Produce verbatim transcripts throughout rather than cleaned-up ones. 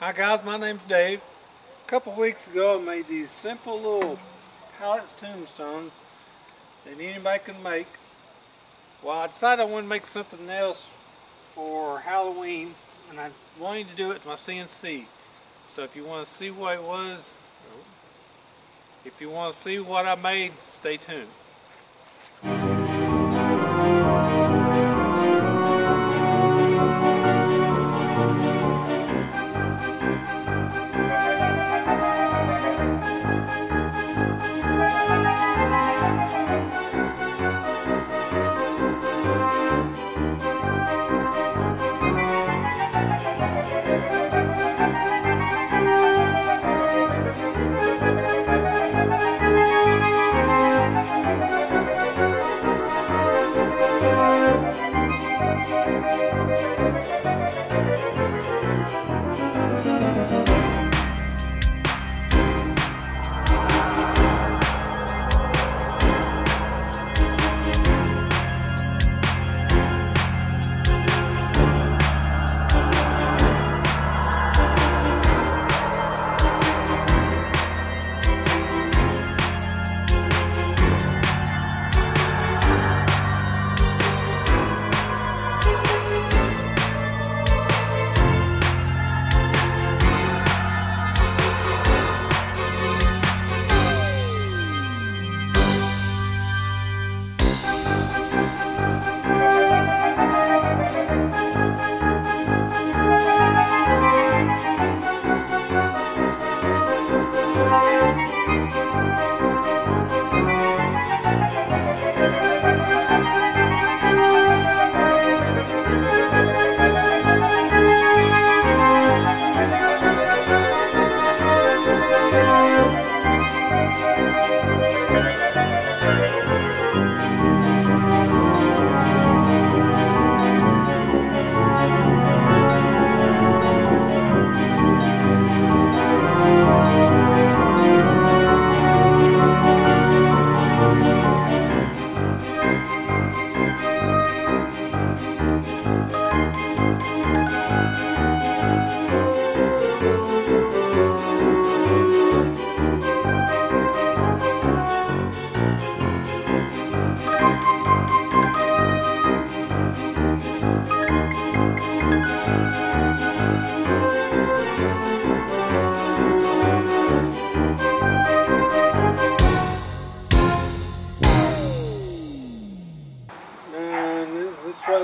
Hi guys, my name's Dave. A couple weeks ago I made these simple little Pilot's tombstones that anybody can make. Well, I decided I wanted to make something else for Halloween, and I wanted to do it to my C N C. So if you want to see what it was, if you want to see what I made, stay tuned.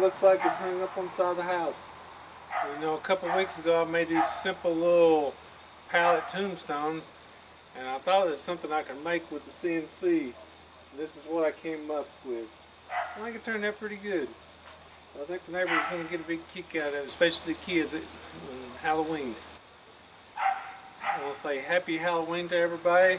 Looks like it's hung up on the side of the house. You know, a couple of weeks ago I made these simple little pallet tombstones, and I thought it was something I could make with the C N C. This is what I came up with. I think it turned out pretty good. I think the neighbors are going to get a big kick out of it, especially the kids at Halloween. I want to say happy Halloween to everybody.